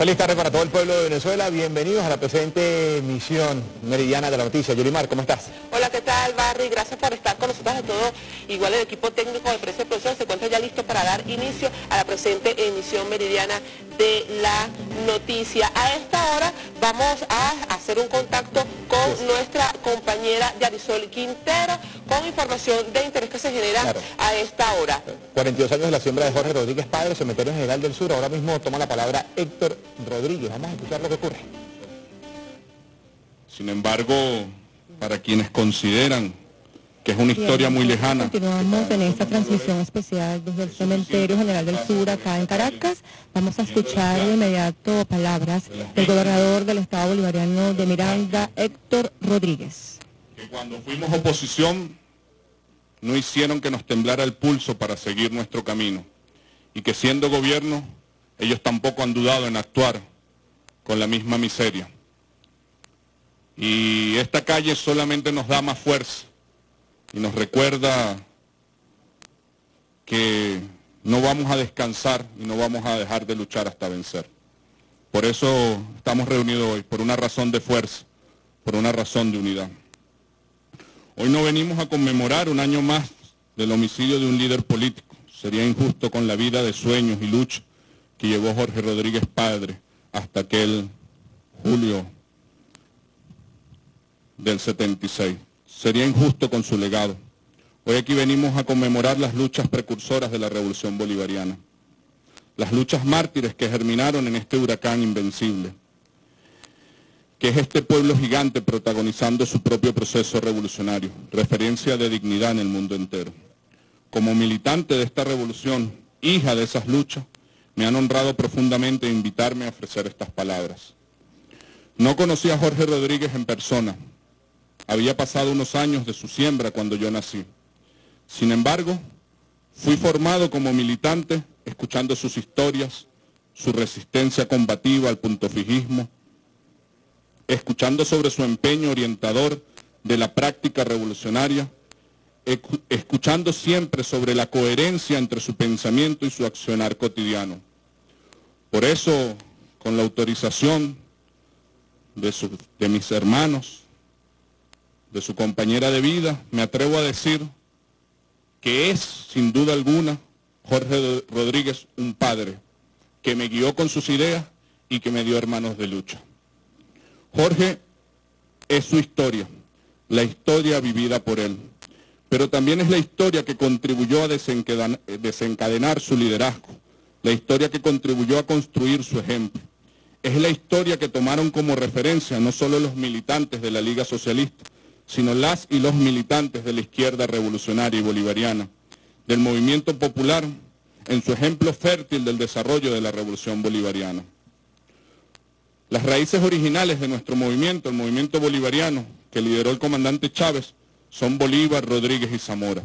Feliz tarde para todo el pueblo de Venezuela, bienvenidos a la presente emisión meridiana de la noticia. Yorimar, ¿cómo estás? Hola, ¿qué tal, Barry? Gracias por estar con nosotros a todos. Igual el equipo técnico de Prensa Explosión se encuentra ya listo para dar inicio a la presente emisión meridiana de la noticia. A esta hora vamos a hacer un contacto con nuestra compañera Yarisol Quintero, con información de interés que se genera a esta hora. 42 años de la siembra de Jorge Rodríguez, padre, Cementerio General del Sur. Ahora mismo toma la palabra Héctor Rodríguez. Vamos a escuchar lo que ocurre. Sin embargo, para quienes consideran que es una historia muy lejana, continuamos en esta transmisión especial desde el Cementerio General del Sur, acá en Caracas. Vamos a escuchar de inmediato palabras del gobernador del Estado Bolivariano de Miranda, Héctor Rodríguez. Que cuando fuimos oposición no hicieron que nos temblara el pulso para seguir nuestro camino, y que siendo gobierno ellos tampoco han dudado en actuar con la misma miseria. Y esta calle solamente nos da más fuerza y nos recuerda que no vamos a descansar y no vamos a dejar de luchar hasta vencer. Por eso estamos reunidos hoy, por una razón de fuerza, por una razón de unidad. Hoy no venimos a conmemorar un año más del homicidio de un líder político. Sería injusto con la vida de sueños y lucha que llevó Jorge Rodríguez padre hasta aquel julio del 76. Sería injusto con su legado. Hoy aquí venimos a conmemorar las luchas precursoras de la Revolución Bolivariana, las luchas mártires que germinaron en este huracán invencible, que es este pueblo gigante protagonizando su propio proceso revolucionario, referencia de dignidad en el mundo entero. Como militante de esta revolución, hija de esas luchas, me han honrado profundamente invitarme a ofrecer estas palabras. No conocí a Jorge Rodríguez en persona. Había pasado unos años de su siembra cuando yo nací. Sin embargo, fui formado como militante, escuchando sus historias, su resistencia combativa al puntofijismo, escuchando sobre su empeño orientador de la práctica revolucionaria, escuchando siempre sobre la coherencia entre su pensamiento y su accionar cotidiano. Por eso, con la autorización de mis hermanos, de su compañera de vida, me atrevo a decir que es, sin duda alguna, Jorge Rodríguez un padre, que me guió con sus ideas y que me dio hermanos de lucha. Jorge es su historia, la historia vivida por él, pero también es la historia que contribuyó a desencadenar su liderazgo, la historia que contribuyó a construir su ejemplo. Es la historia que tomaron como referencia no solo los militantes de la Liga Socialista, sino las y los militantes de la izquierda revolucionaria y bolivariana, del movimiento popular, en su ejemplo fértil del desarrollo de la Revolución Bolivariana. Las raíces originales de nuestro movimiento, el movimiento bolivariano, que lideró el comandante Chávez, son Bolívar, Rodríguez y Zamora.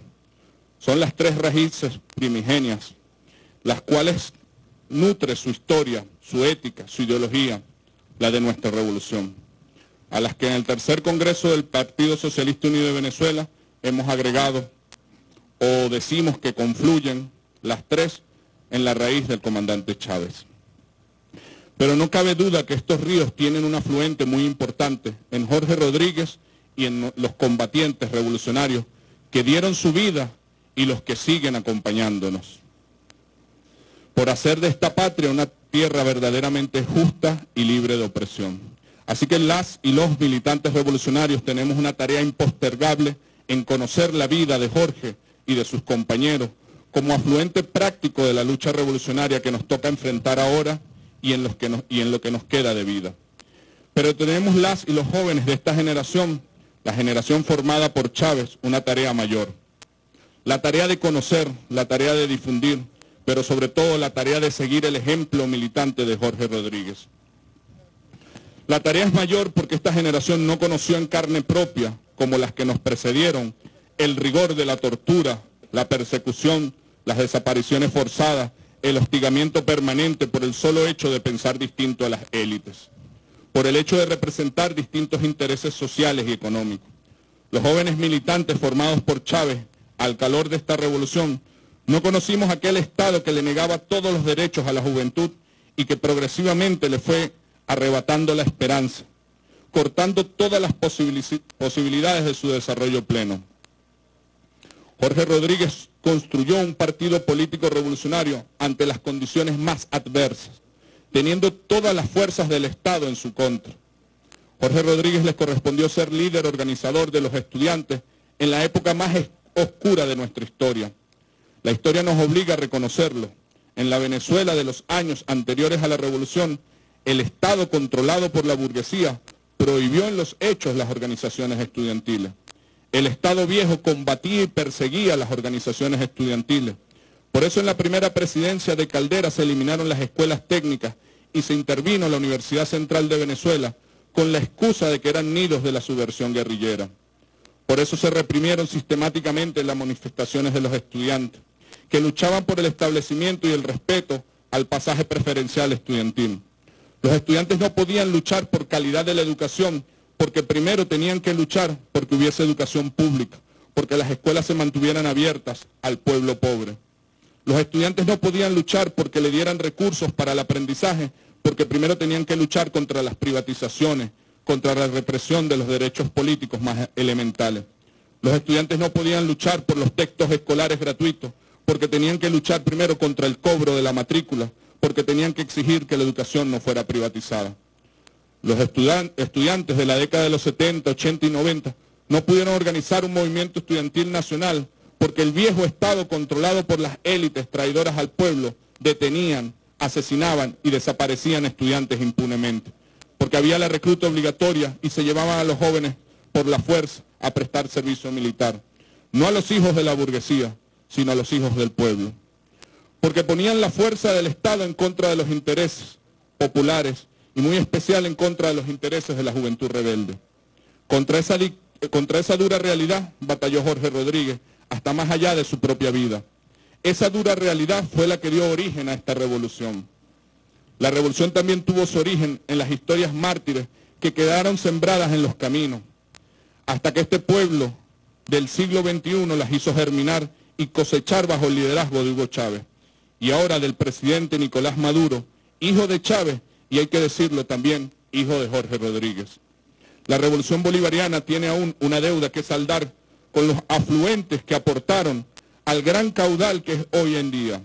Son las tres raíces primigenias, las cuales nutre su historia, su ética, su ideología, la de nuestra revolución, a las que en el tercer Congreso del Partido Socialista Unido de Venezuela hemos agregado, o decimos que confluyen las tres en la raíz del comandante Chávez. Pero no cabe duda que estos ríos tienen un afluente muy importante en Jorge Rodríguez y en los combatientes revolucionarios que dieron su vida y los que siguen acompañándonos, por hacer de esta patria una tierra verdaderamente justa y libre de opresión. Así que las y los militantes revolucionarios tenemos una tarea impostergable en conocer la vida de Jorge y de sus compañeros como afluente práctico de la lucha revolucionaria que nos toca enfrentar ahora y en lo que nos queda de vida. Pero tenemos las y los jóvenes de esta generación, la generación formada por Chávez, una tarea mayor. La tarea de conocer, la tarea de difundir, pero sobre todo la tarea de seguir el ejemplo militante de Jorge Rodríguez. La tarea es mayor porque esta generación no conoció en carne propia, como las que nos precedieron, el rigor de la tortura, la persecución, las desapariciones forzadas, el hostigamiento permanente por el solo hecho de pensar distinto a las élites, por el hecho de representar distintos intereses sociales y económicos. Los jóvenes militantes formados por Chávez, al calor de esta revolución, no conocimos aquel Estado que le negaba todos los derechos a la juventud y que progresivamente le fue arrebatando la esperanza, cortando todas las posibilidades de su desarrollo pleno. Jorge Rodríguez construyó un partido político revolucionario ante las condiciones más adversas, teniendo todas las fuerzas del Estado en su contra. Jorge Rodríguez les correspondió ser líder organizador de los estudiantes en la época más oscura de nuestra historia. La historia nos obliga a reconocerlo. En la Venezuela de los años anteriores a la Revolución, el Estado controlado por la burguesía prohibió en los hechos las organizaciones estudiantiles. El Estado viejo combatía y perseguía las organizaciones estudiantiles. Por eso en la primera presidencia de Caldera se eliminaron las escuelas técnicas y se intervino la Universidad Central de Venezuela con la excusa de que eran nidos de la subversión guerrillera. Por eso se reprimieron sistemáticamente las manifestaciones de los estudiantes, que luchaban por el establecimiento y el respeto al pasaje preferencial estudiantil. Los estudiantes no podían luchar por calidad de la educación, porque primero tenían que luchar porque hubiese educación pública, porque las escuelas se mantuvieran abiertas al pueblo pobre. Los estudiantes no podían luchar porque le dieran recursos para el aprendizaje, porque primero tenían que luchar contra las privatizaciones, contra la represión de los derechos políticos más elementales. Los estudiantes no podían luchar por los textos escolares gratuitos, porque tenían que luchar primero contra el cobro de la matrícula, porque tenían que exigir que la educación no fuera privatizada. Los estudiantes de la década de los 70, 80 y 90 no pudieron organizar un movimiento estudiantil nacional, porque el viejo Estado controlado por las élites traidoras al pueblo detenían, asesinaban y desaparecían estudiantes impunemente, porque había la recluta obligatoria y se llevaban a los jóvenes por la fuerza a prestar servicio militar, no a los hijos de la burguesía, sino a los hijos del pueblo, porque ponían la fuerza del Estado en contra de los intereses populares y muy especial en contra de los intereses de la juventud rebelde. Contra esa dura realidad batalló Jorge Rodríguez, hasta más allá de su propia vida. Esa dura realidad fue la que dio origen a esta revolución. La revolución también tuvo su origen en las historias mártires que quedaron sembradas en los caminos, hasta que este pueblo del siglo XXI las hizo germinar y cosechar bajo el liderazgo de Hugo Chávez. Y ahora del presidente Nicolás Maduro, hijo de Chávez, y hay que decirlo también, hijo de Jorge Rodríguez. La revolución bolivariana tiene aún una deuda que saldar con los afluentes que aportaron al gran caudal que es hoy en día.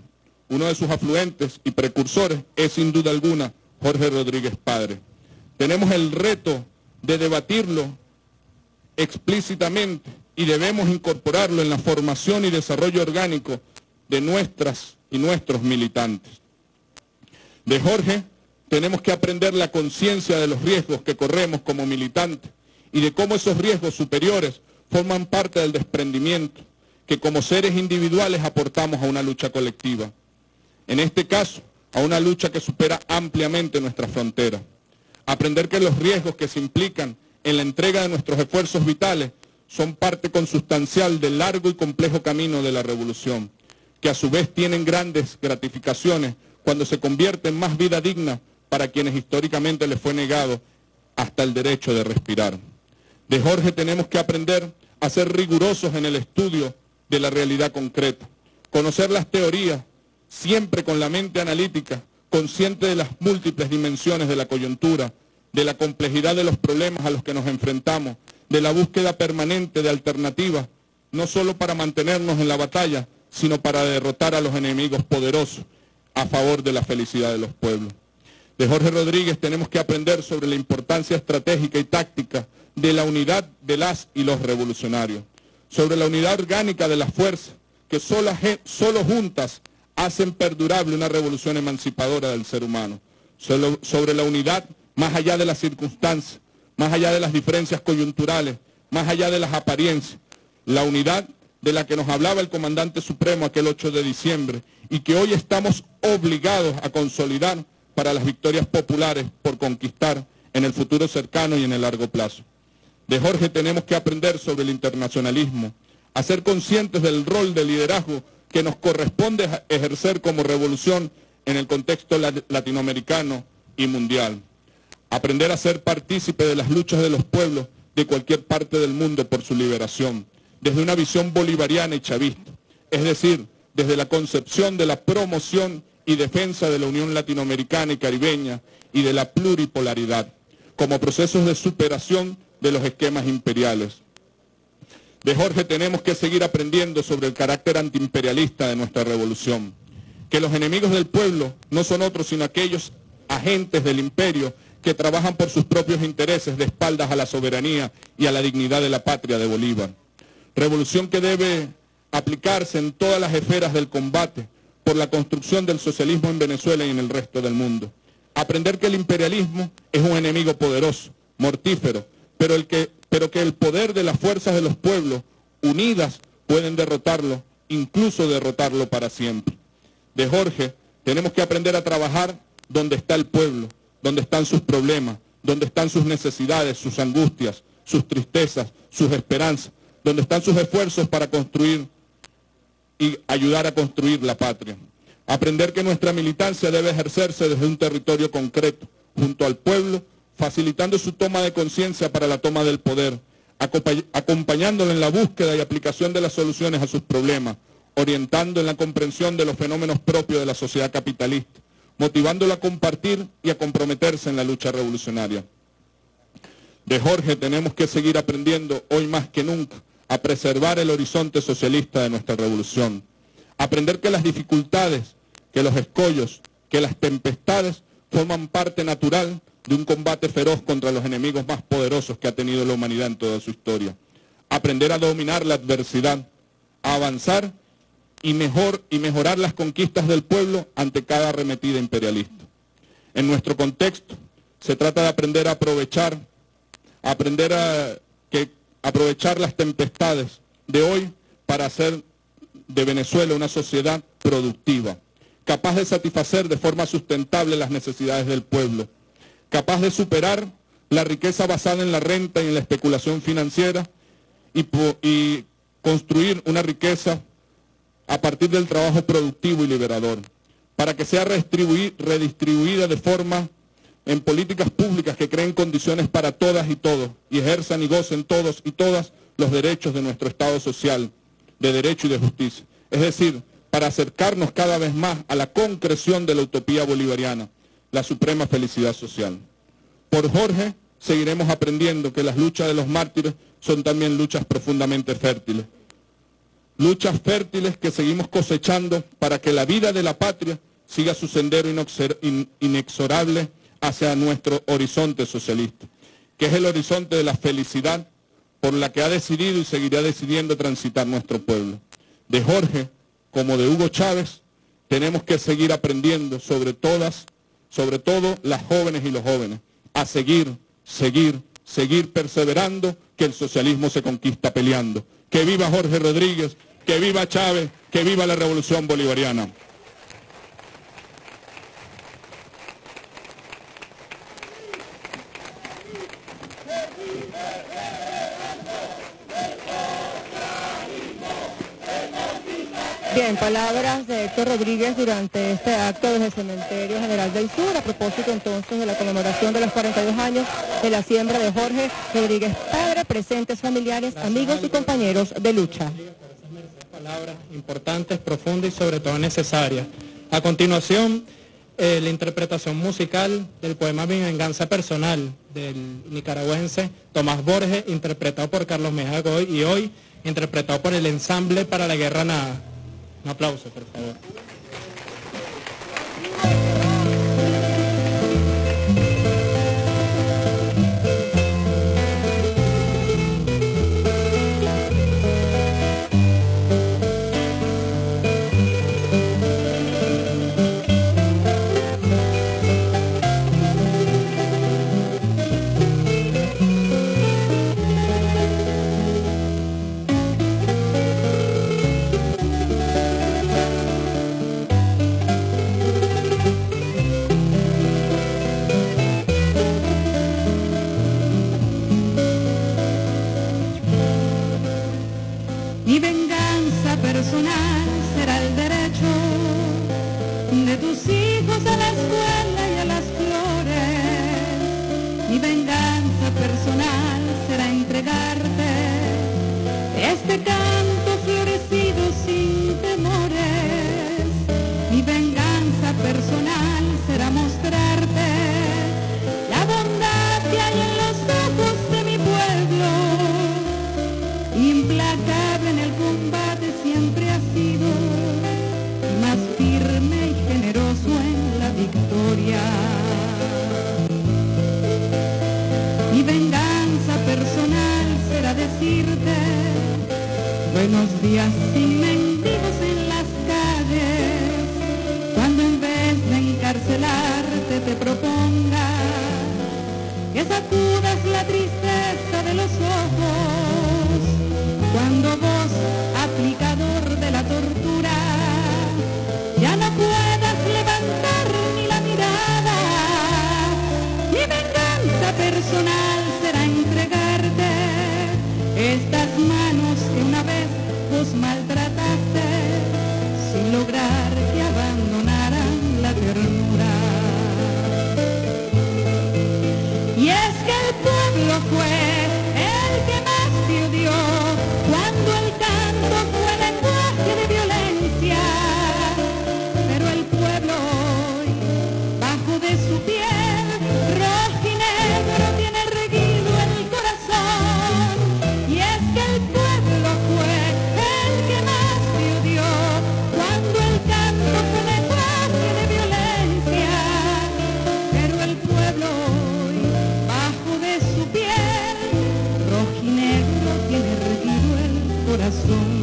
Uno de sus afluentes y precursores es sin duda alguna Jorge Rodríguez padre. Tenemos el reto de debatirlo explícitamente y debemos incorporarlo en la formación y desarrollo orgánico de nuestras y nuestros militantes. De Jorge tenemos que aprender la conciencia de los riesgos que corremos como militantes y de cómo esos riesgos superiores forman parte del desprendimiento que como seres individuales aportamos a una lucha colectiva. En este caso, a una lucha que supera ampliamente nuestra frontera. Aprender que los riesgos que se implican en la entrega de nuestros esfuerzos vitales son parte consustancial del largo y complejo camino de la revolución, que a su vez tienen grandes gratificaciones cuando se convierte en más vida digna para quienes históricamente les fue negado hasta el derecho de respirar. De Jorge tenemos que aprender a ser rigurosos en el estudio de la realidad concreta, conocer las teorías, siempre con la mente analítica, consciente de las múltiples dimensiones de la coyuntura, de la complejidad de los problemas a los que nos enfrentamos, de la búsqueda permanente de alternativas, no solo para mantenernos en la batalla, sino para derrotar a los enemigos poderosos a favor de la felicidad de los pueblos. De Jorge Rodríguez tenemos que aprender sobre la importancia estratégica y táctica de la unidad de las y los revolucionarios, sobre la unidad orgánica de las fuerzas, que solo juntas hacen perdurable una revolución emancipadora del ser humano, sobre la unidad más allá de las circunstancias, más allá de las diferencias coyunturales, más allá de las apariencias, la unidad de la que nos hablaba el comandante supremo aquel 8 de diciembre y que hoy estamos obligados a consolidar para las victorias populares por conquistar en el futuro cercano y en el largo plazo. De Jorge tenemos que aprender sobre el internacionalismo, a ser conscientes del rol de liderazgo que nos corresponde ejercer como revolución en el contexto latinoamericano y mundial. Aprender a ser partícipe de las luchas de los pueblos de cualquier parte del mundo por su liberación, desde una visión bolivariana y chavista, es decir, desde la concepción de la promoción y defensa de la Unión Latinoamericana y Caribeña y de la pluripolaridad, como procesos de superación de los esquemas imperiales. De Jorge tenemos que seguir aprendiendo sobre el carácter antiimperialista de nuestra revolución, que los enemigos del pueblo no son otros sino aquellos agentes del imperio que trabajan por sus propios intereses de espaldas a la soberanía y a la dignidad de la patria de Bolívar. Revolución que debe aplicarse en todas las esferas del combate por la construcción del socialismo en Venezuela y en el resto del mundo. Aprender que el imperialismo es un enemigo poderoso, mortífero, pero que el poder de las fuerzas de los pueblos unidas pueden derrotarlo, incluso derrotarlo para siempre. De Jorge tenemos que aprender a trabajar donde está el pueblo, donde están sus problemas, donde están sus necesidades, sus angustias, sus tristezas, sus esperanzas, donde están sus esfuerzos para construir y ayudar a construir la patria. Aprender que nuestra militancia debe ejercerse desde un territorio concreto, junto al pueblo, facilitando su toma de conciencia para la toma del poder, acompañándolo en la búsqueda y aplicación de las soluciones a sus problemas, orientando en la comprensión de los fenómenos propios de la sociedad capitalista, motivándolo a compartir y a comprometerse en la lucha revolucionaria. De Jorge tenemos que seguir aprendiendo hoy más que nunca a preservar el horizonte socialista de nuestra revolución. Aprender que las dificultades, que los escollos, que las tempestades forman parte natural de un combate feroz contra los enemigos más poderosos que ha tenido la humanidad en toda su historia. Aprender a dominar la adversidad, a avanzar y mejorar las conquistas del pueblo ante cada arremetida imperialista. En nuestro contexto se trata de aprender a aprovechar las tempestades de hoy para hacer de Venezuela una sociedad productiva, capaz de satisfacer de forma sustentable las necesidades del pueblo, capaz de superar la riqueza basada en la renta y en la especulación financiera y construir una riqueza a partir del trabajo productivo y liberador, para que sea redistribuida de forma en políticas públicas que creen condiciones para todas y todos, y ejerzan y gocen todos y todas los derechos de nuestro Estado social, de derecho y de justicia. Es decir, para acercarnos cada vez más a la concreción de la utopía bolivariana, la suprema felicidad social. Por Jorge seguiremos aprendiendo que las luchas de los mártires son también luchas profundamente fértiles. Luchas fértiles que seguimos cosechando para que la vida de la patria siga su sendero inexorable hacia nuestro horizonte socialista, que es el horizonte de la felicidad por la que ha decidido y seguirá decidiendo transitar nuestro pueblo. De Jorge, como de Hugo Chávez, tenemos que seguir aprendiendo sobre todo las jóvenes y los jóvenes, a seguir perseverando que el socialismo se conquista peleando. Que viva Jorge Rodríguez, que viva Chávez, que viva la Revolución Bolivariana. Bien, palabras de Héctor Rodríguez durante este acto desde el Cementerio General del Sur, a propósito entonces de la conmemoración de los 42 años de la siembra de Jorge Rodríguez, padre, presentes, familiares, amigos y compañeros de lucha. Palabras importantes, profundas y sobre todo necesarias. A continuación, la interpretación musical del poema Mi Venganza Personal del nicaragüense Tomás Borges, interpretado por Carlos Mejía Godoy y hoy interpretado por el ensamble Para la Guerra Nada. Un aplauso, por favor. Será el derecho de tus hijos a la escuela y a las flores. Mi venganza personal será entregarte este canto florecido sin temores. Mi venganza buenos días sin mendigos en las calles, cuando en vez de encarcelarte te proponga que sacudas la tristeza de los ojos, cuando vos, aplicador de la tortura, ya no puedas levantar ni la mirada. Mi venganza personal será entregarte estas manos que una vez vos maltrataste, sin lograr que abandonaran la ternura. Y es que el pueblo fue el que más te odió, cuando el canto fue lenguaje de violencia. Pero el pueblo hoy, bajo de su piel, rojo y negro, tiene erguido el corazón. Y es que el pueblo fue el que más te odió, cuando el canto fue lenguaje de violencia. Pero el pueblo hoy, bajo de su piel, rojo y negro, tiene erguido el corazón.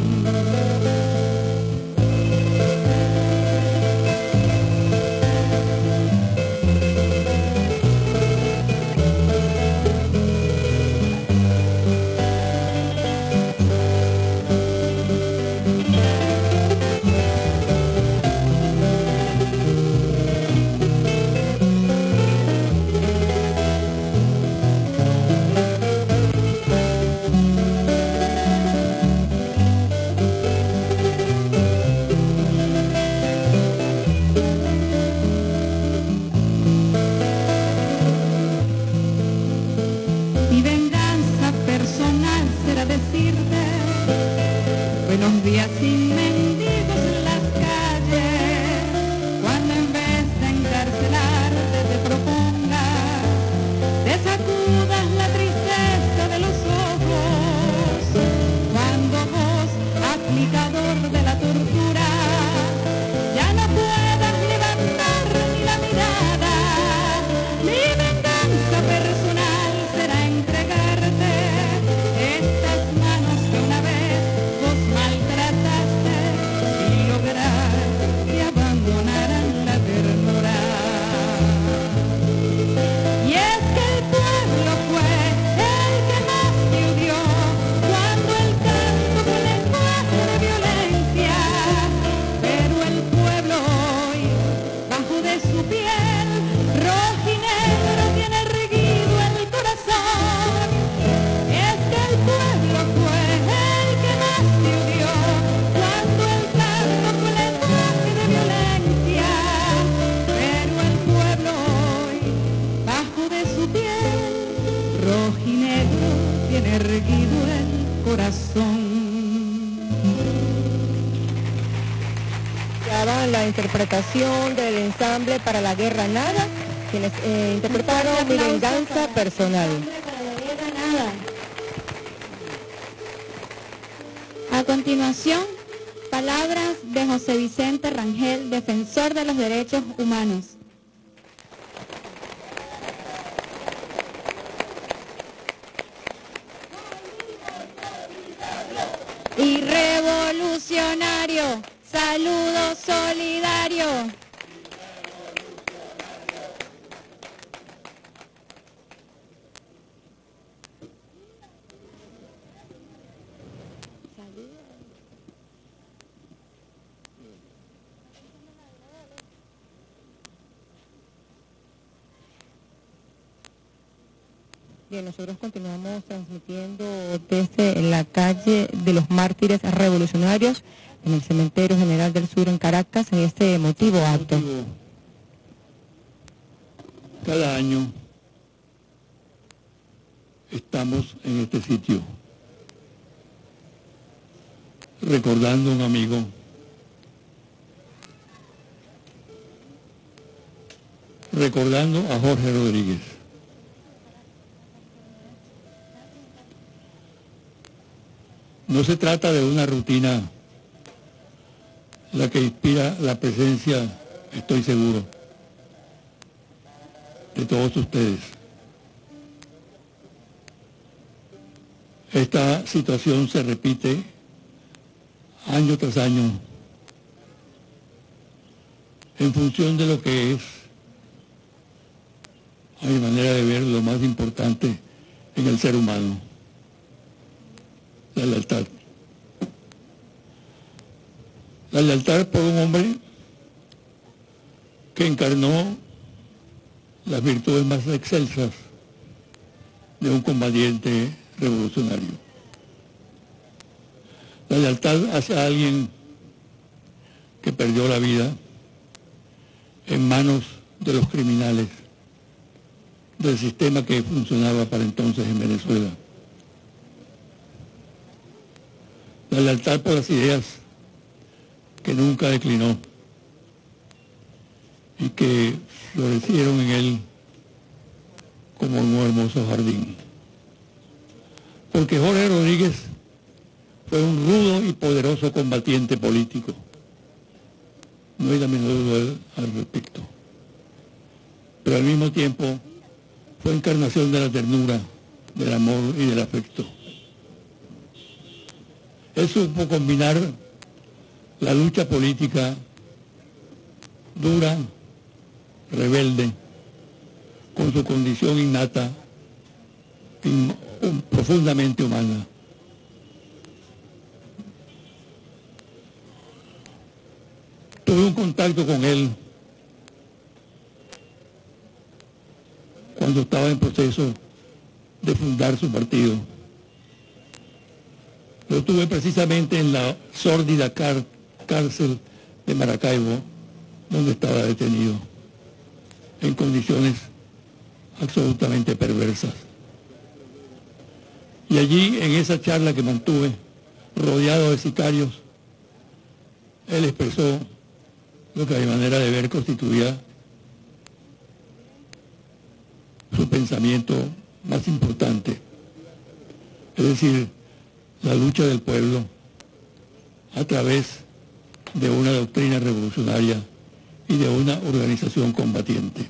Interpretación del ensamble Para la Guerra Nada, quienes interpretaron Mi Venganza Personal. A continuación, palabras de José Vicente Rangel, defensor de los derechos humanos. Y revolucionario, saludo solidario. Bien, nosotros continuamos transmitiendo desde la calle de los Mártires Revolucionarios, en el Cementerio General del Sur en Caracas, en este emotivo acto. Cada año estamos en este sitio recordando a un amigo a Jorge Rodríguez. No se trata de una rutina la que inspira la presencia, estoy seguro, de todos ustedes. Esta situación se repite año tras año, en función de lo que es, a mi manera de ver, lo más importante en el ser humano, la lealtad. La lealtad por un hombre que encarnó las virtudes más excelsas de un combatiente revolucionario. La lealtad hacia alguien que perdió la vida en manos de los criminales del sistema que funcionaba para entonces en Venezuela. La lealtad por las ideas que nunca declinó y que florecieron en él como un hermoso jardín. Porque Jorge Rodríguez fue un rudo y poderoso combatiente político. No hay la menor duda al respecto. Pero al mismo tiempo fue encarnación de la ternura, del amor y del afecto. Él supo combinar la lucha política dura, rebelde, con su condición innata, profundamente humana. Tuve un contacto con él cuando estaba en proceso de fundar su partido. Lo tuve precisamente en la sórdida cárcel de Maracaibo, donde estaba detenido, en condiciones absolutamente perversas. Y allí, en esa charla que mantuve, rodeado de sicarios, él expresó lo que a mi manera de ver constituía su pensamiento más importante, es decir, la lucha del pueblo a través de una doctrina revolucionaria y de una organización combatiente.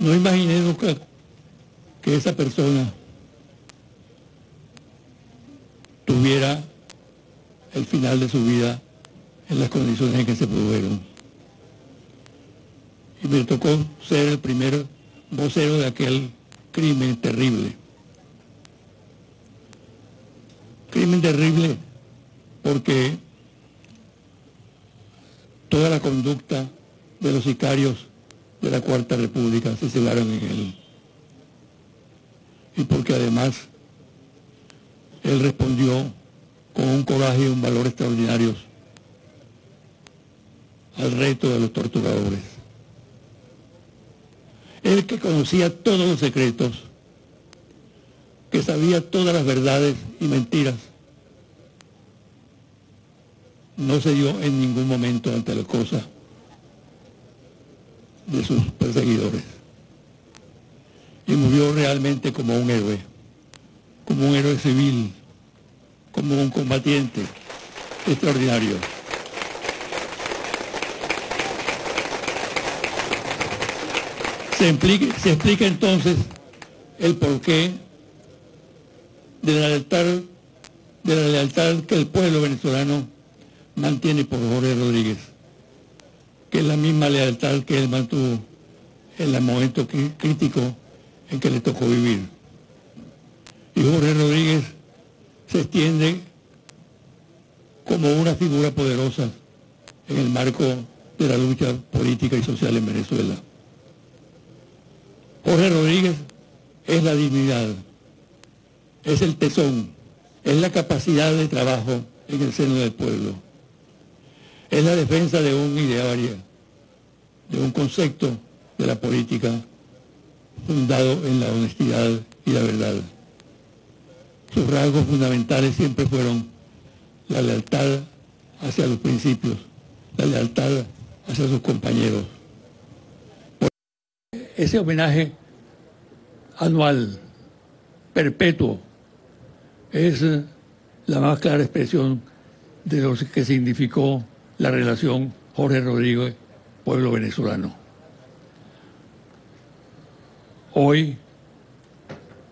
No imaginé nunca que esa persona tuviera el final de su vida en las condiciones en que se produjeron. Y me tocó ser el primer vocero de aquel crimen terrible. Crimen terrible porque toda la conducta de los sicarios de la Cuarta República se cebaron en él. Y porque además él respondió con un coraje y un valor extraordinarios al reto de los torturadores. Él que conocía todos los secretos, que sabía todas las verdades y mentiras, no se dio en ningún momento ante la cosa de sus perseguidores. Y murió realmente como un héroe. Como un héroe civil, como un combatiente extraordinario. Se explica entonces el porqué de la lealtad que el pueblo venezolano mantiene por Jorge Rodríguez, que es la misma lealtad que él mantuvo en el momento crítico en que le tocó vivir. Y Jorge Rodríguez se extiende como una figura poderosa en el marco de la lucha política y social en Venezuela. Jorge Rodríguez es la dignidad, es el tesón, es la capacidad de trabajo en el seno del pueblo, es la defensa de un ideario, de un concepto de la política fundado en la honestidad y la verdad. Sus rasgos fundamentales siempre fueron la lealtad hacia los principios, la lealtad hacia sus compañeros. Por ese homenaje anual, perpetuo, es la más clara expresión de lo que significó la relación Jorge Rodríguez, pueblo venezolano. Hoy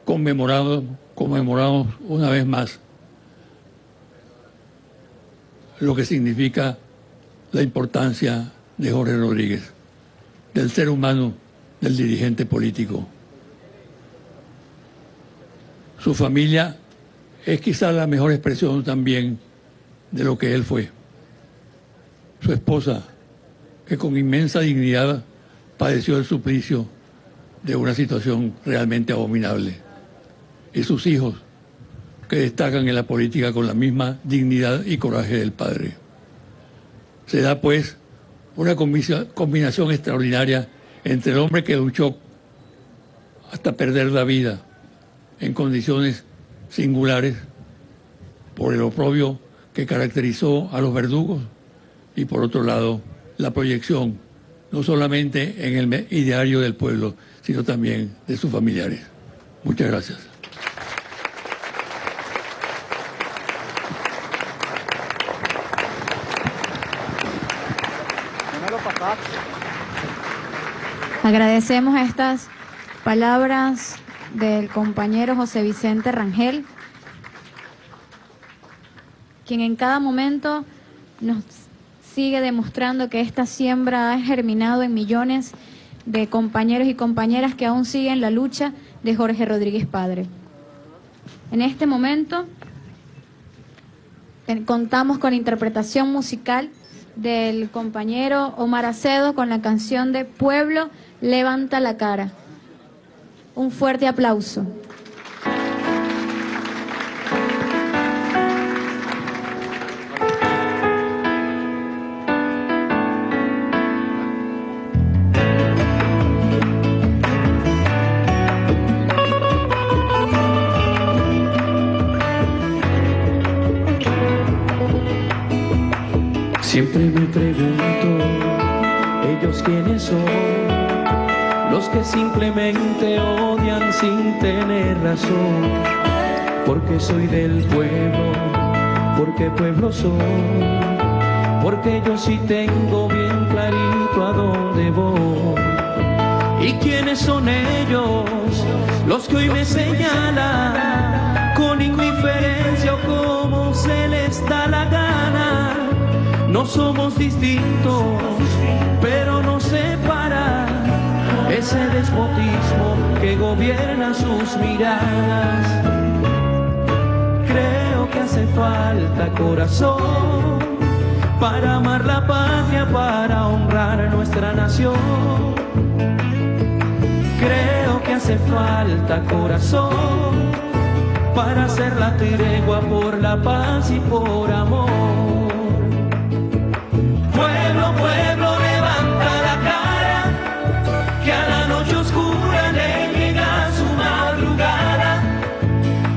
conmemorado conmemoramos una vez más lo que significa la importancia de Jorge Rodríguez, del ser humano, del dirigente político. Su familia es quizá la mejor expresión también de lo que él fue. Su esposa, que con inmensa dignidad padeció el suplicio de una situación realmente abominable, y sus hijos, que destacan en la política con la misma dignidad y coraje del padre. Se da, pues, una combinación extraordinaria entre el hombre que luchó hasta perder la vida en condiciones singulares por el oprobio que caracterizó a los verdugos y, por otro lado, la proyección no solamente en el ideario del pueblo, sino también de sus familiares. Muchas gracias. Agradecemos estas palabras del compañero José Vicente Rangel, quien en cada momento nos sigue demostrando que esta siembra ha germinado en millones de compañeros y compañeras que aún siguen la lucha de Jorge Rodríguez padre. En este momento contamos con interpretación musical del compañero Omar Acedo con la canción de Pueblo Levanta la Cara. Un fuerte aplauso. Siempre me pregunto, ellos quiénes son, los que simplemente odian sin tener razón. Porque soy del pueblo, porque pueblo soy, porque yo sí tengo bien clarito a dónde voy. ¿Y quiénes son ellos, los que hoy me señalan con indiferencia o como se les da la gana? No somos distintos, pero nos separan ese despotismo que gobierna sus miradas. Creo que hace falta corazón para amar la patria, para honrar a nuestra nación. Creo que hace falta corazón para hacer la tregua por la paz y por amor. Pueblo, pueblo, levanta la cara, que a la noche oscura le llega su madrugada,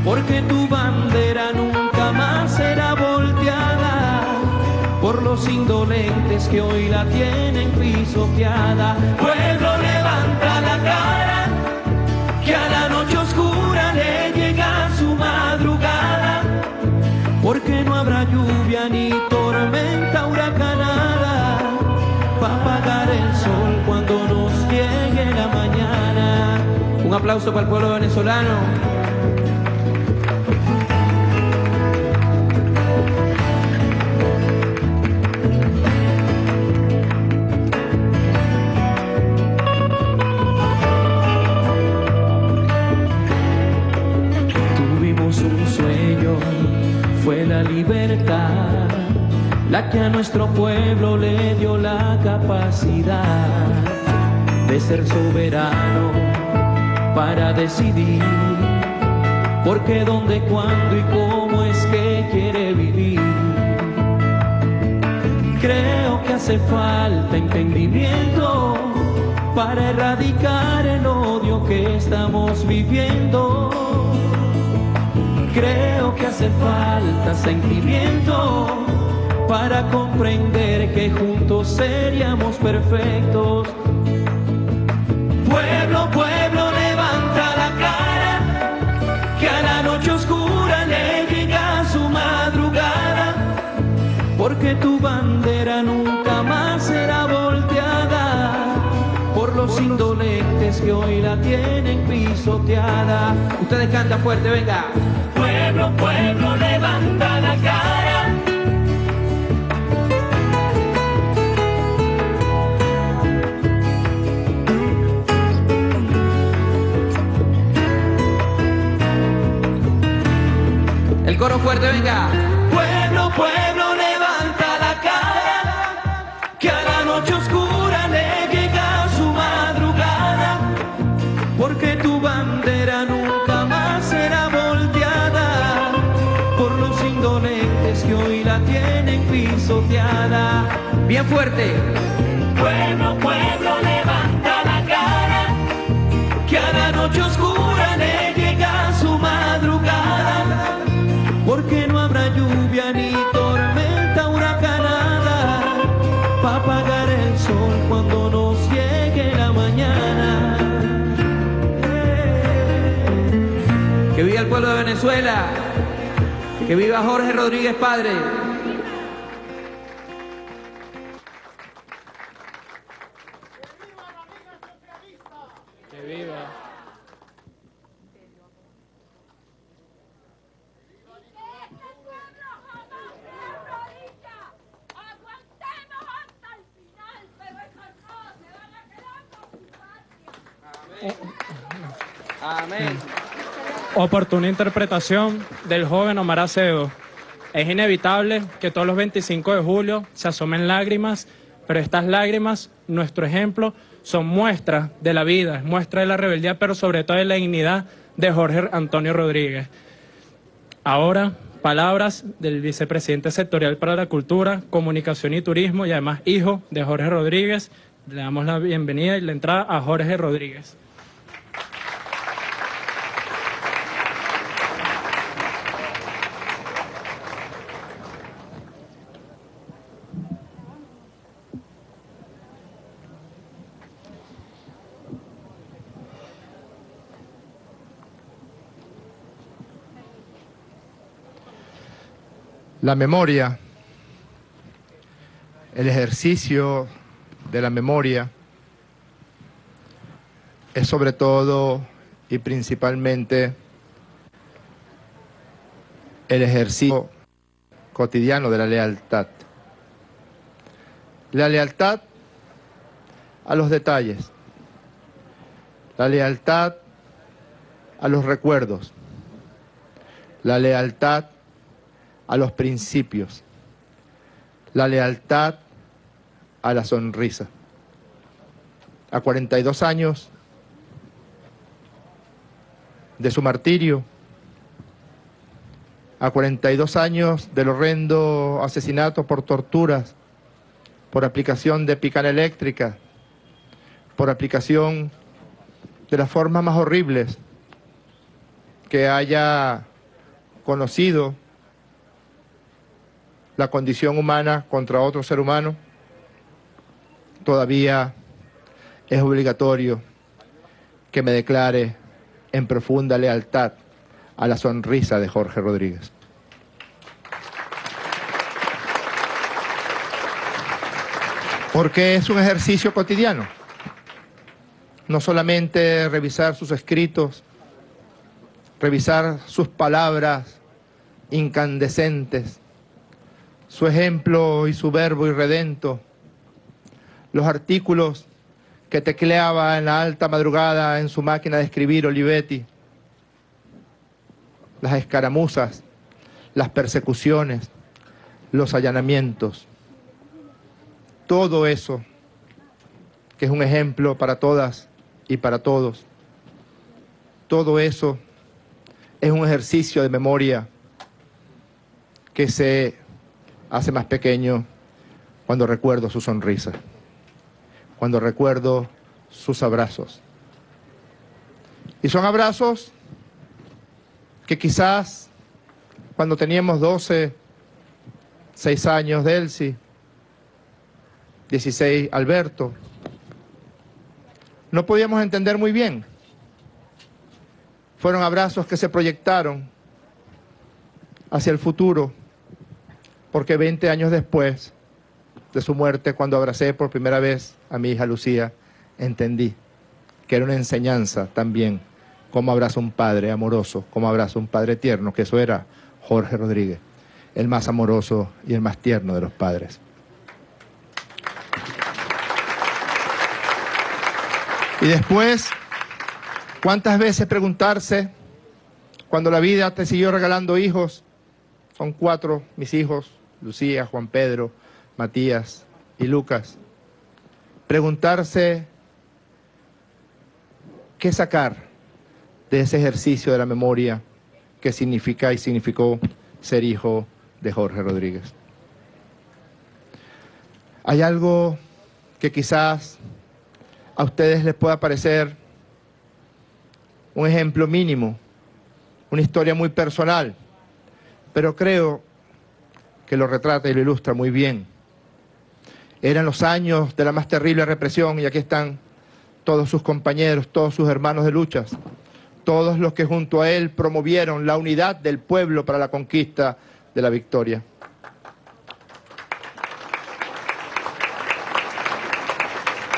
porque tu bandera nunca más será volteada por los indolentes que hoy la tienen pisoteada. Pueblo, levanta la cara, que a la noche oscura le llega su madrugada, porque no habrá lluvia ni tormenta huracanada para apagar el sol cuando nos llegue la mañana. Un aplauso para el pueblo venezolano. Tuvimos un sueño, fue la libertad, la que a nuestro pueblo le dio la capacidad de ser soberano para decidir por qué, dónde, cuándo y cómo es que quiere vivir. Creo que hace falta entendimiento para erradicar el odio que estamos viviendo. Creo que hace falta sentimiento para comprender que juntos seríamos perfectos. Pueblo, pueblo, levanta la cara, que a la noche oscura le llega su madrugada, porque tu bandera nunca más será volteada por los indolentes que hoy la tienen pisoteada. Ustedes cantan fuerte, venga. Pueblo, pueblo, levanta la cara. El coro fuerte, venga. Pueblo, pueblo, levanta la cara, que a la noche oscura le llega su madrugada, porque tu bandera nunca más será volteada por los indolentes que hoy la tienen pisoteada. Bien fuerte. Pueblo, pueblo, levanta la cara, que a la noche oscura le llega su madrugada, porque no habrá lluvia ni tormenta huracanada para apagar el sol cuando nos llegue la mañana. Que viva el pueblo de Venezuela, que viva Jorge Rodríguez padre. Oportuna interpretación del joven Omar Acedo. Es inevitable que todos los 25 de julio se asomen lágrimas, pero estas lágrimas, nuestro ejemplo, son muestras de la vida, muestras de la rebeldía, pero sobre todo de la dignidad de Jorge Antonio Rodríguez. Ahora, palabras del vicepresidente sectorial para la cultura, comunicación y turismo, y además hijo de Jorge Rodríguez. Le damos la bienvenida y la entrada a Jorge Rodríguez. La memoria, el ejercicio de la memoria es sobre todo y principalmente el ejercicio cotidiano de la lealtad. La lealtad a los detalles, la lealtad a los recuerdos, la lealtad a los principios, la lealtad a la sonrisa. A 42 años de su martirio, a 42 años del horrendo asesinato por torturas, por aplicación de picana eléctrica, por aplicación de las formas más horribles que haya conocido la condición humana contra otro ser humano, todavía es obligatorio que me declare en profunda lealtad a la sonrisa de Jorge Rodríguez. Porque es un ejercicio cotidiano, no solamente revisar sus escritos, revisar sus palabras incandescentes, su ejemplo y su verbo irredento, los artículos que tecleaba en la alta madrugada en su máquina de escribir Olivetti, las escaramuzas, las persecuciones, los allanamientos, todo eso que es un ejemplo para todas y para todos, todo eso es un ejercicio de memoria que se hace más pequeño cuando recuerdo su sonrisa, cuando recuerdo sus abrazos. Y son abrazos que quizás cuando teníamos 12, 6 años Delcy, 16 Alberto, no podíamos entender muy bien. Fueron abrazos que se proyectaron hacia el futuro, porque 20 años después de su muerte, cuando abracé por primera vez a mi hija Lucía entendí que era una enseñanza también, cómo abraza un padre amoroso, cómo abraza un padre tierno, que eso era Jorge Rodríguez, el más amoroso y el más tierno de los padres. Y después, ¿cuántas veces preguntarse, cuando la vida te siguió regalando hijos? Son 4 mis hijos, Lucía, Juan Pedro, Matías y Lucas. Preguntarse, ¿qué sacar de ese ejercicio de la memoria que significa y significó ser hijo de Jorge Rodríguez? Hay algo que quizás a ustedes les pueda parecer un ejemplo mínimo, una historia muy personal, pero creo que lo retrata y lo ilustra muy bien. Eran los años de la más terrible represión y aquí están todos sus compañeros, todos sus hermanos de luchas, todos los que junto a él promovieron la unidad del pueblo para la conquista de la victoria.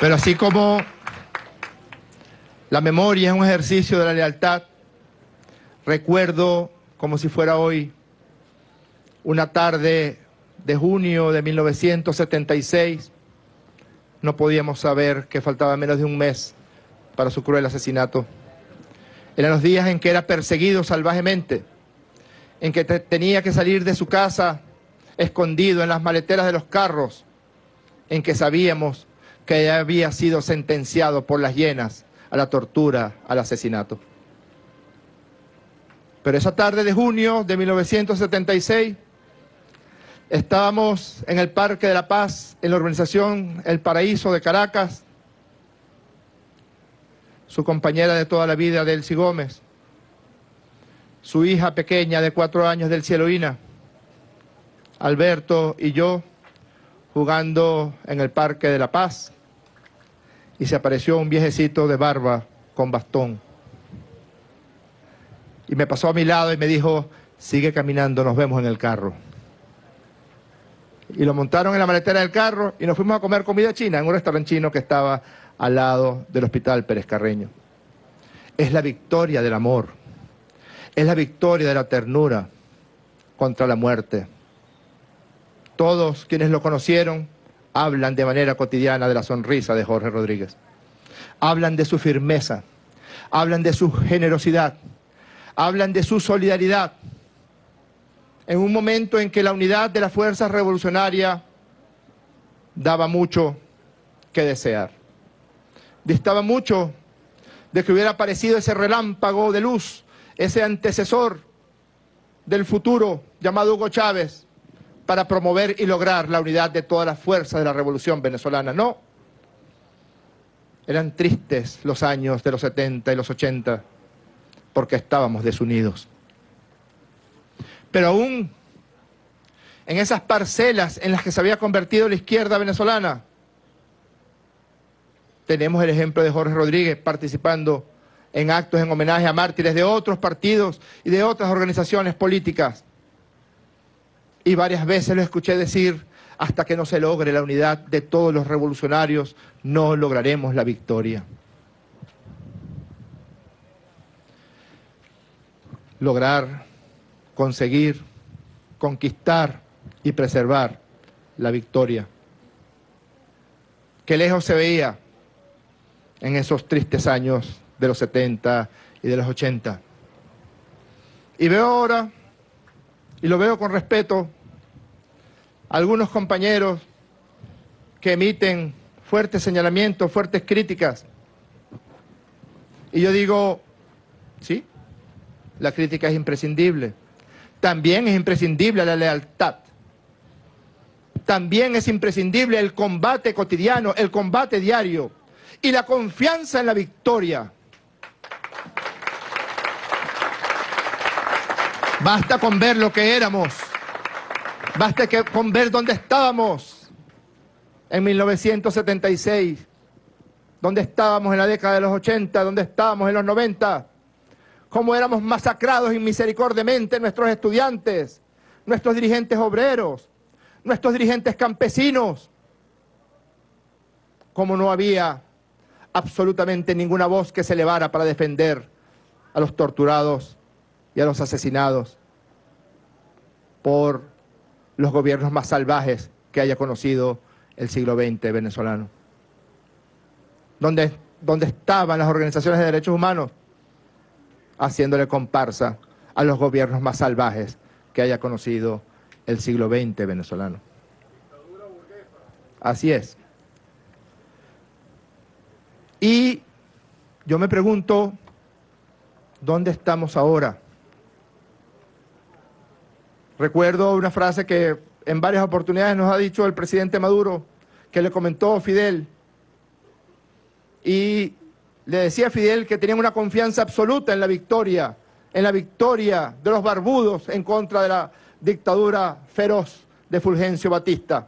Pero así como la memoria es un ejercicio de la lealtad, recuerdo como si fuera hoy una tarde de junio de 1976, no podíamos saber que faltaba menos de un mes para su cruel asesinato. Eran los días en que era perseguido salvajemente, en que tenía que salir de su casa escondido en las maleteras de los carros, en que sabíamos que ya había sido sentenciado por las hienas a la tortura, al asesinato. Pero esa tarde de junio de 1976, estábamos en el Parque de la Paz, en la urbanización El Paraíso de Caracas. Su compañera de toda la vida, Delcy Gómez, su hija pequeña de 4 años, Delcy Heloína, Alberto y yo, jugando en el Parque de la Paz, y se apareció un viejecito de barba con bastón. Y me pasó a mi lado y me dijo, sigue caminando, nos vemos en el carro. Y lo montaron en la maletera del carro y nos fuimos a comer comida china en un restaurante chino que estaba al lado del hospital Pérez Carreño. Es la victoria del amor, es la victoria de la ternura contra la muerte. Todos quienes lo conocieron hablan de manera cotidiana de la sonrisa de Jorge Rodríguez. Hablan de su firmeza, hablan de su generosidad, hablan de su solidaridad. En un momento en que la unidad de las fuerzas revolucionarias daba mucho que desear. Distaba mucho de que hubiera aparecido ese relámpago de luz, ese antecesor del futuro llamado Hugo Chávez, para promover y lograr la unidad de todas las fuerzas de la Revolución Venezolana. No, eran tristes los años de los 70 y los 80, porque estábamos desunidos. Pero aún en esas parcelas en las que se había convertido la izquierda venezolana, tenemos el ejemplo de Jorge Rodríguez participando en actos en homenaje a mártires de otros partidos y de otras organizaciones políticas. Y varias veces lo escuché decir, hasta que no se logre la unidad de todos los revolucionarios, no lograremos la victoria. Lograr, conseguir, conquistar y preservar la victoria. Qué lejos se veía en esos tristes años de los 70 y de los 80. Y veo ahora, y lo veo con respeto, algunos compañeros que emiten fuertes señalamientos, fuertes críticas. Y yo digo, sí, la crítica es imprescindible. También es imprescindible la lealtad. También es imprescindible el combate cotidiano, el combate diario. Y la confianza en la victoria. Basta con ver lo que éramos. Basta con ver dónde estábamos en 1976. Dónde estábamos en la década de los 80, dónde estábamos en los 90. Cómo éramos masacrados inmisericordiamente nuestros estudiantes, nuestros dirigentes obreros, nuestros dirigentes campesinos. Cómo no había absolutamente ninguna voz que se elevara para defender a los torturados y a los asesinados por los gobiernos más salvajes que haya conocido el siglo XX venezolano. Donde estaban las organizaciones de derechos humanos haciéndole comparsa a los gobiernos más salvajes que haya conocido el siglo XX venezolano. Así es. Y yo me pregunto, ¿dónde estamos ahora? Recuerdo una frase que en varias oportunidades nos ha dicho el presidente Maduro, que le comentó Fidel, y le decía a Fidel que tenían una confianza absoluta en la victoria de los barbudos en contra de la dictadura feroz de Fulgencio Batista,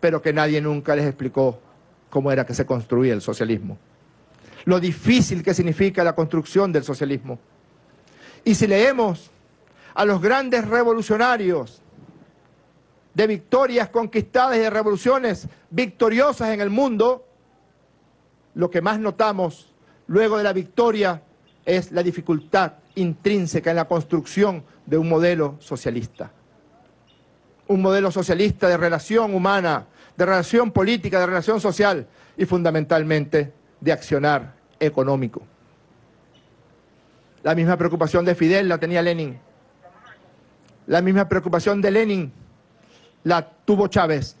pero que nadie nunca les explicó cómo era que se construía el socialismo, lo difícil que significa la construcción del socialismo. Y si leemos a los grandes revolucionarios de victorias conquistadas y de revoluciones victoriosas en el mundo, lo que más notamos luego de la victoria es la dificultad intrínseca en la construcción de un modelo socialista de relación humana, de relación política, de relación social y fundamentalmente de accionar económico. La misma preocupación de Fidel la tenía Lenin. La misma preocupación de Lenin la tuvo Chávez.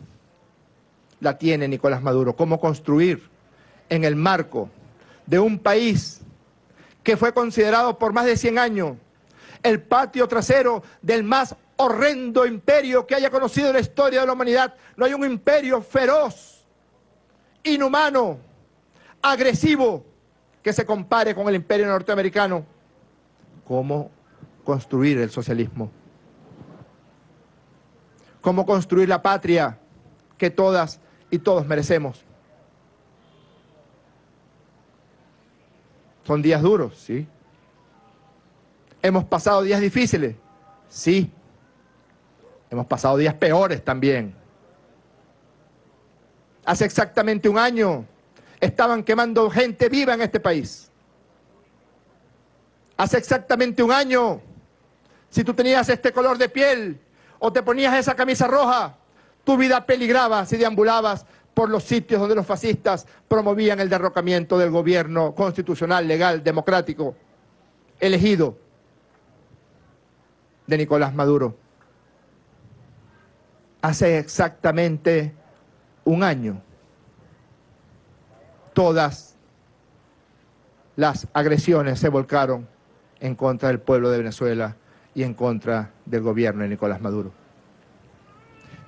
La tiene Nicolás Maduro. ¿Cómo construir en el marco de un país que fue considerado por más de 100 años el patio trasero del más horrendo imperio que haya conocido la historia de la humanidad? No hay un imperio feroz, inhumano, agresivo, que se compare con el imperio norteamericano. ¿Cómo construir el socialismo? ¿Cómo construir la patria que todas y todos merecemos? Son días duros, sí. Hemos pasado días difíciles, sí. Hemos pasado días peores también. Hace exactamente un año estaban quemando gente viva en este país. Hace exactamente un año, si tú tenías este color de piel o te ponías esa camisa roja, tu vida peligraba si deambulabas por los sitios donde los fascistas promovían el derrocamiento del gobierno constitucional, legal, democrático, elegido de Nicolás Maduro. Hace exactamente un año, todas las agresiones se volcaron en contra del pueblo de Venezuela y en contra del gobierno de Nicolás Maduro.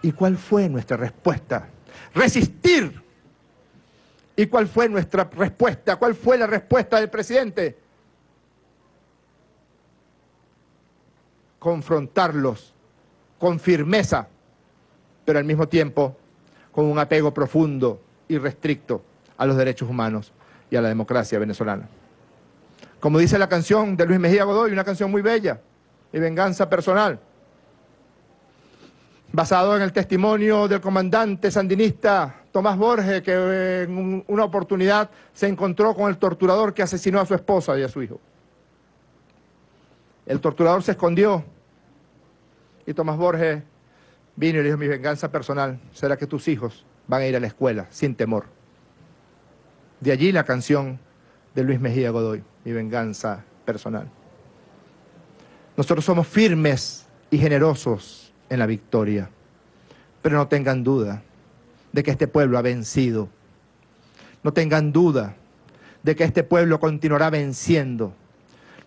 ¿Y cuál fue nuestra respuesta? Resistir. ¿Y cuál fue nuestra respuesta? ¿Cuál fue la respuesta del presidente? Confrontarlos con firmeza, pero al mismo tiempo con un apego profundo y restricto a los derechos humanos y a la democracia venezolana. Como dice la canción de Luis Mejía Godoy, una canción muy bella, Mi venganza personal, basado en el testimonio del comandante sandinista Tomás Borges, que en una oportunidad se encontró con el torturador que asesinó a su esposa y a su hijo. El torturador se escondió y Tomás Borges vino y le dijo: mi venganza personal será que tus hijos van a ir a la escuela sin temor. De allí la canción de Luis Mejía Godoy, Mi venganza personal. Nosotros somos firmes y generosos en la victoria, pero no tengan duda de que este pueblo ha vencido, no tengan duda de que este pueblo continuará venciendo,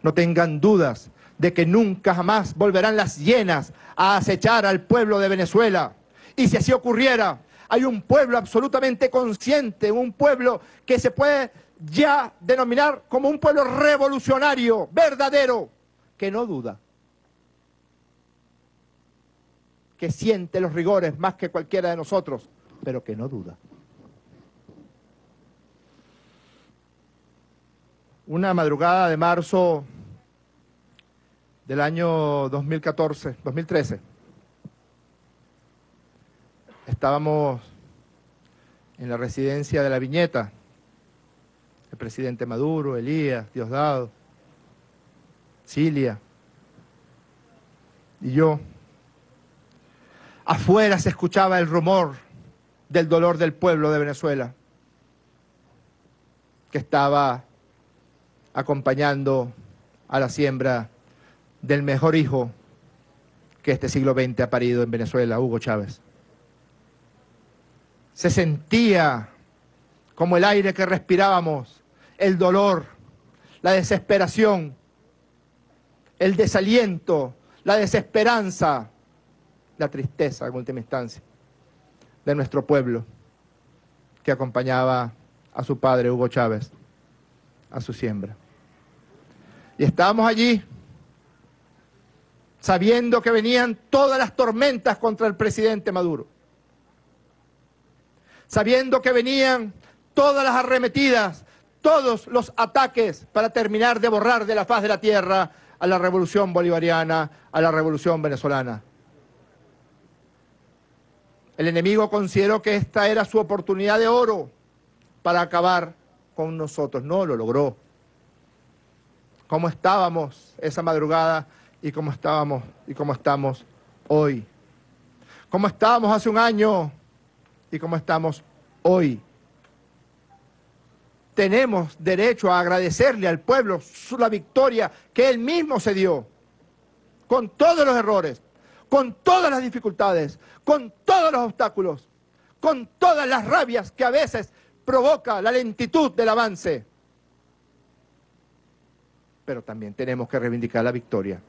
no tengan dudas de que nunca jamás volverán las hienas a acechar al pueblo de Venezuela, y si así ocurriera, hay un pueblo absolutamente consciente, un pueblo que se puede ya denominar como un pueblo revolucionario, verdadero, que no duda, que siente los rigores más que cualquiera de nosotros, pero que no duda. Una madrugada de marzo del año 2013, estábamos en la residencia de La Viñeta, el presidente Maduro, Elías, Diosdado, Cilia y yo. Afuera se escuchaba el rumor del dolor del pueblo de Venezuela, que estaba acompañando a la siembra del mejor hijo que este siglo XX ha parido en Venezuela, Hugo Chávez. Se sentía como el aire que respirábamos, el dolor, la desesperación, el desaliento, la desesperanza, la tristeza en última instancia de nuestro pueblo que acompañaba a su padre Hugo Chávez, a su siembra. Y estábamos allí sabiendo que venían todas las tormentas contra el presidente Maduro, sabiendo que venían todas las arremetidas, todos los ataques para terminar de borrar de la faz de la tierra a la Revolución Bolivariana, a la Revolución Venezolana. El enemigo consideró que esta era su oportunidad de oro para acabar con nosotros. No lo logró. ¿Cómo estábamos esa madrugada y cómo estábamos y cómo estamos hoy? ¿Cómo estábamos hace un año y cómo estamos hoy? Tenemos derecho a agradecerle al pueblo la victoria que él mismo se dio, con todos los errores, con todas las dificultades, con todos los obstáculos, con todas las rabias que a veces provoca la lentitud del avance. Pero también tenemos que reivindicar la victoria.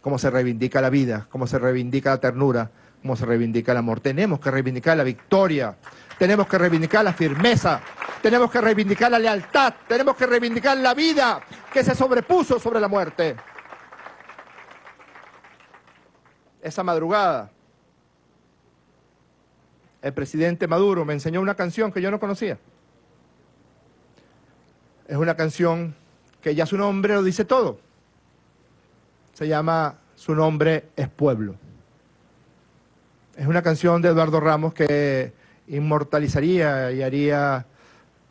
Como se reivindica la vida, como se reivindica la ternura, como se reivindica el amor. Tenemos que reivindicar la victoria, tenemos que reivindicar la firmeza, tenemos que reivindicar la lealtad, tenemos que reivindicar la vida que se sobrepuso sobre la muerte. Esa madrugada, el presidente Maduro me enseñó una canción que yo no conocía. Es una canción que ya su nombre lo dice todo. Se llama Su nombre es pueblo. Es una canción de Eduardo Ramos que inmortalizaría y haría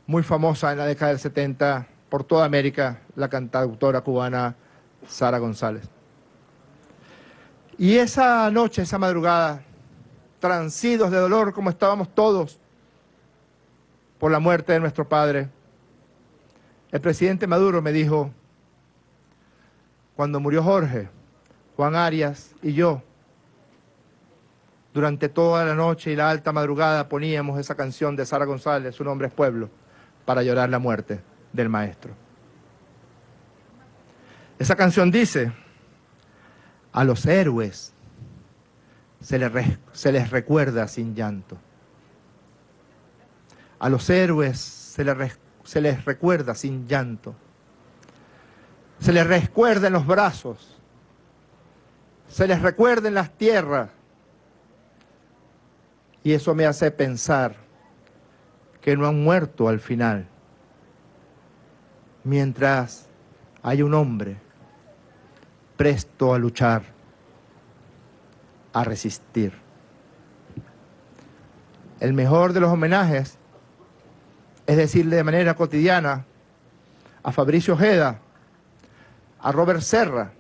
muy famosa en la década del 70 por toda América la cantautora cubana Sara González. Y esa noche, esa madrugada, transidos de dolor como estábamos todos por la muerte de nuestro padre, el presidente Maduro me dijo: cuando murió Jorge, Juan Arias y yo, durante toda la noche y la alta madrugada poníamos esa canción de Sara González, Su nombre es pueblo, para llorar la muerte del maestro. Esa canción dice: a los héroes se les recuerda sin llanto. A los héroes se les recuerda sin llanto. Se les recuerda en los brazos. Se les recuerda en las tierras. Y eso me hace pensar que no han muerto al final. Mientras hay un hombre presto a luchar, a resistir. El mejor de los homenajes es decirle de manera cotidiana a Fabricio Ojeda, a Robert Serra,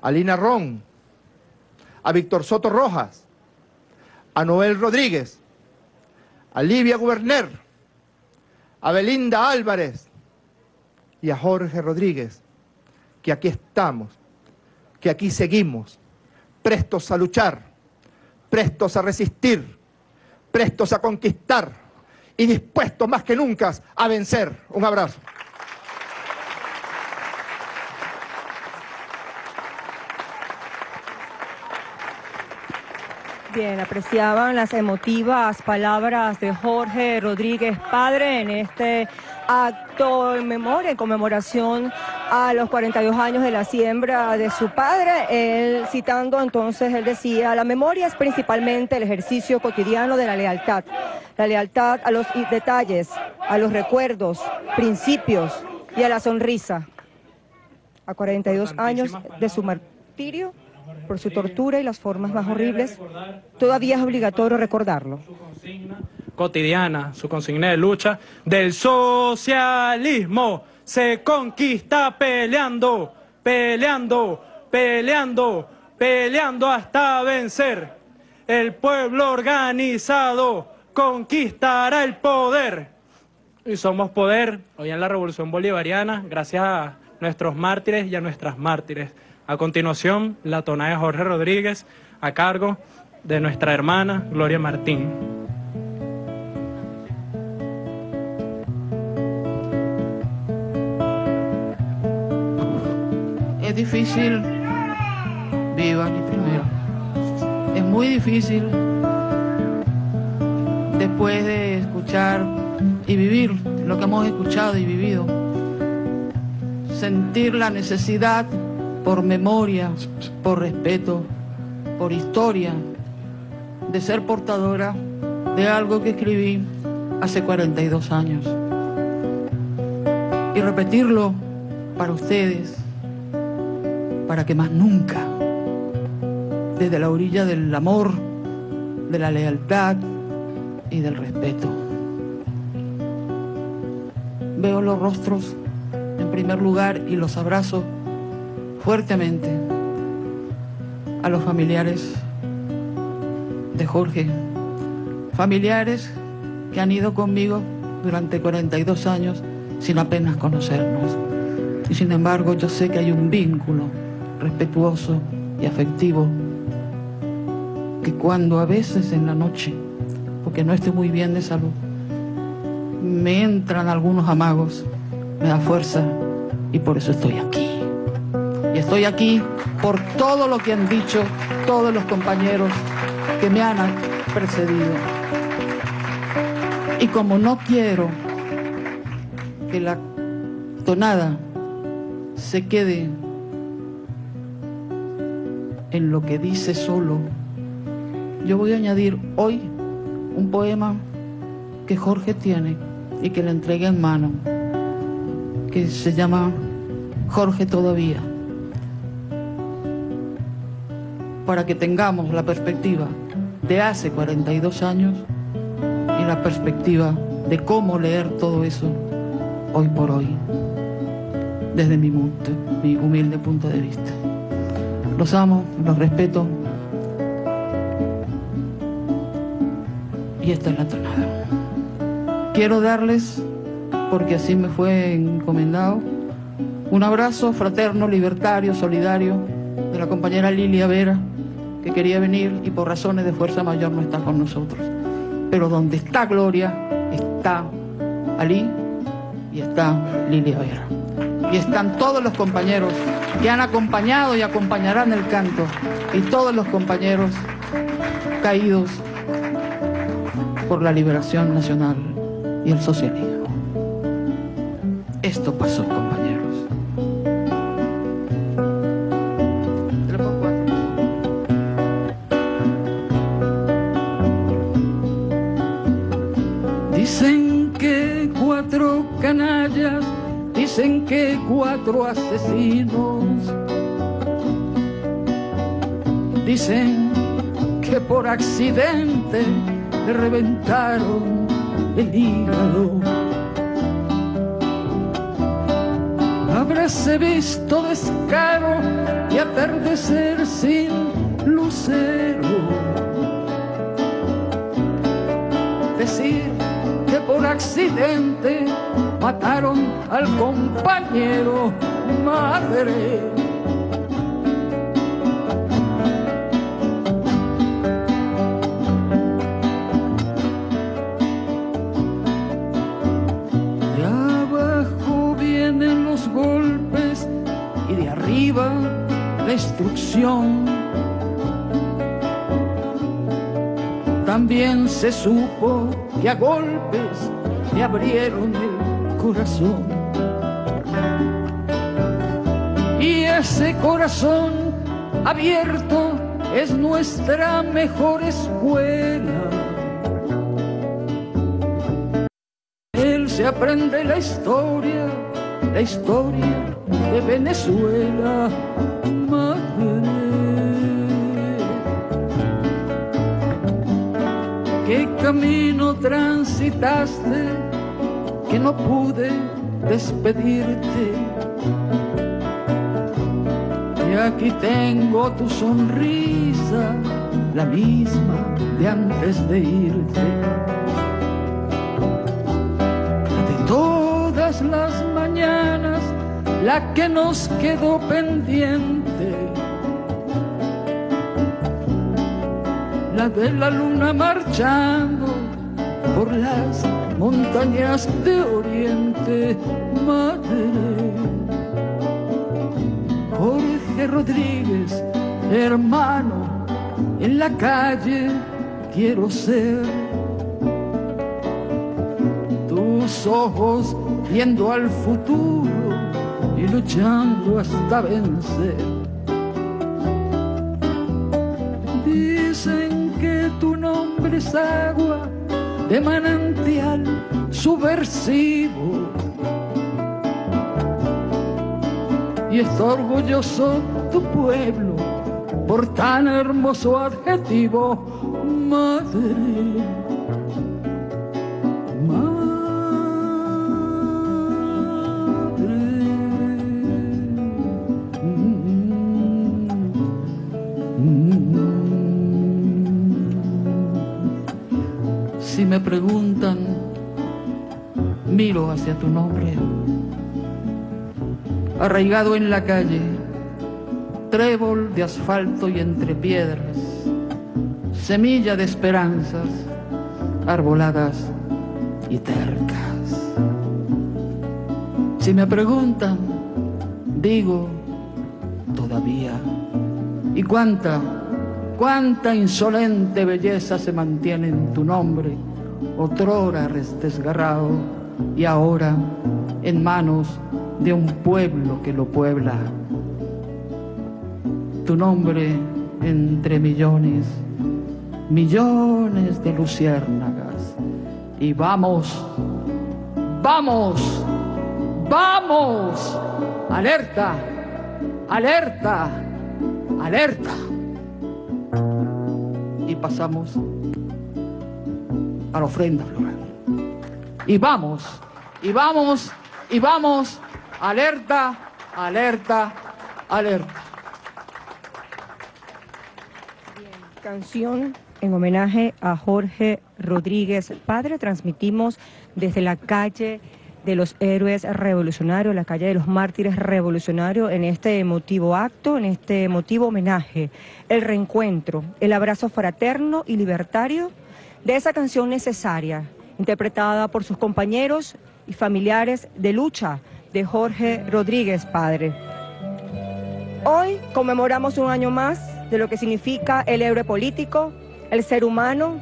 a Lina Ron, a Víctor Soto Rojas, a Noel Rodríguez, a Livia Guberner, a Belinda Álvarez y a Jorge Rodríguez, que aquí estamos, que aquí seguimos, prestos a luchar, prestos a resistir, prestos a conquistar y dispuestos más que nunca a vencer. Un abrazo. Bien, apreciaban las emotivas palabras de Jorge Rodríguez, padre, en este acto en memoria, en conmemoración a los 42 años de la siembra de su padre. Él, citando entonces, él decía: la memoria es principalmente el ejercicio cotidiano de la lealtad a los detalles, a los recuerdos, principios y a la sonrisa. A 42 años de su martirio, por su tortura y las formas más horribles, todavía es obligatorio recordarlo. Cotidiana, su consigna de lucha, del socialismo se conquista peleando, peleando, peleando, peleando hasta vencer. El pueblo organizado conquistará el poder. Y somos poder hoy en la Revolución Bolivariana, gracias a nuestros mártires y a nuestras mártires. A continuación, la tonada de Jorge Rodríguez, a cargo de nuestra hermana Gloria Martín. Es difícil, viva aquí primero, es muy difícil después de escuchar y vivir lo que hemos escuchado y vivido, sentir la necesidad por memoria, por respeto, por historia, de ser portadora de algo que escribí hace 42 años y repetirlo para ustedes, para que más nunca, desde la orilla del amor, de la lealtad y del respeto. Veo los rostros en primer lugar y los abrazo fuertemente a los familiares de Jorge, familiares que han ido conmigo durante 42 años sin apenas conocernos. Y sin embargo, yo sé que hay un vínculo respetuoso y afectivo, que cuando a veces en la noche, porque no estoy muy bien de salud, me entran algunos amagos, me da fuerza y por eso estoy aquí. Y estoy aquí por todo lo que han dicho todos los compañeros que me han precedido. Y como no quiero que la tonada se quede en lo que dice solo, yo voy a añadir hoy un poema que Jorge tiene y que le entregué en mano, que se llama Jorge Todavía, para que tengamos la perspectiva de hace 42 años y la perspectiva de cómo leer todo eso hoy por hoy, desde mi humilde punto de vista. Los amo, los respeto. Y esta es la tonada. Quiero darles, porque así me fue encomendado, un abrazo fraterno, libertario, solidario, de la compañera Lilia Vera, que quería venir y por razones de fuerza mayor no está con nosotros. Pero donde está Gloria, está Ali y está Lilia Vera. Y están todos los compañeros que han acompañado y acompañarán el canto, y todos los compañeros caídos por la liberación nacional y el socialismo. Esto pasó, compañeros. Dicen que 4 canallas, dicen que 4 asesinos, dicen que por accidente le reventaron el hígado. Habráse visto descaro y atardecer sin lucero, decir que por accidente mataron al compañero, madre. De abajo vienen los golpes y de arriba la destrucción. También se supo que a golpes le abrieron el corazón, y ese corazón abierto es nuestra mejor escuela. Él se aprende la historia de Venezuela, madre. camino transitaste que no pude despedirte. Y aquí tengo tu sonrisa, la misma de antes de irte. La de todas las mañanas, la que nos quedó pendiente. La de la luna marchando por las montañas de Oriente, madre. Jorge Rodríguez, hermano, en la calle quiero ser. Tus ojos viendo al futuro y luchando hasta vencer. Dicen que tu nombre es agua de manantial subversivo, y está orgulloso tu pueblo por tan hermoso adjetivo, madre. Si me preguntan, miro hacia tu nombre, arraigado en la calle, trébol de asfalto y entre piedras, semilla de esperanzas, arboladas y tercas. Si me preguntan, digo, todavía. ¿Y cuánta insolente belleza se mantiene en tu nombre, otrora desgarrado y ahora en manos de un pueblo que lo puebla? Tu nombre entre millones, millones de luciérnagas. Y vamos, vamos, vamos. Alerta, alerta, alerta. Y pasamos a la ofrenda floral. Y vamos, y vamos, y vamos. Alerta, alerta, alerta. Bien, canción en homenaje a Jorge Rodríguez, padre. Transmitimos desde la calle de los héroes revolucionarios, la calle de los mártires revolucionarios, en este emotivo acto, en este emotivo homenaje, el reencuentro, el abrazo fraterno y libertario de esa canción necesaria, interpretada por sus compañeros y familiares de lucha, de Jorge Rodríguez, padre. Hoy conmemoramos un año más de lo que significa el héroe político, el ser humano,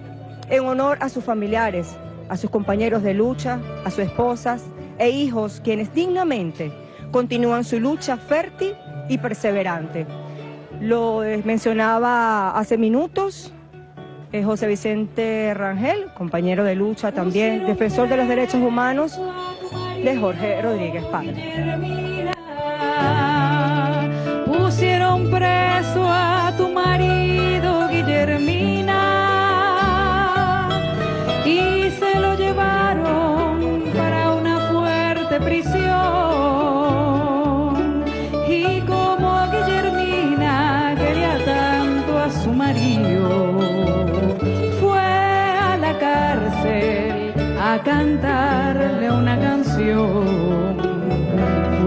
en honor a sus familiares, a sus compañeros de lucha, a sus esposas e hijos, quienes dignamente continúan su lucha fértil y perseverante. Lo mencionaba hace minutos José Vicente Rangel, compañero de lucha también, defensor de los derechos humanos, de Jorge Rodríguez, padre. Pusieron preso a tu marido, Guillermina, y se lo llevaron para una fuerte prisión. Y como Guillermina quería tanto a su marido, fue a la cárcel a cantarle una canción.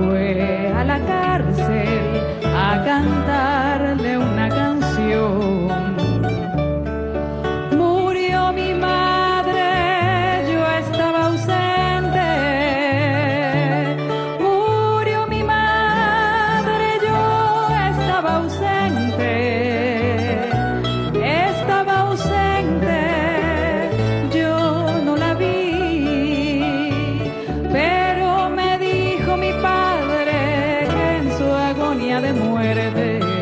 Fue a la cárcel a cantarle una canción. Murió mi madre, yo estaba ausente. Murió mi madre, yo estaba ausente. Estaba ausente, yo no la vi. Pero me dijo mi padre que en su agonía de muerte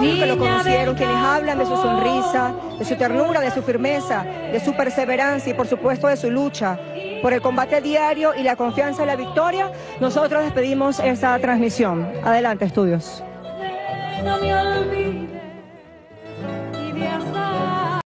novios que lo conocieron, quienes hablan de su sonrisa, de su ternura, de su firmeza, de su perseverancia y por supuesto de su lucha por el combate diario y la confianza en la victoria. Nosotros despedimos esta transmisión. Adelante, estudios. No me olvides.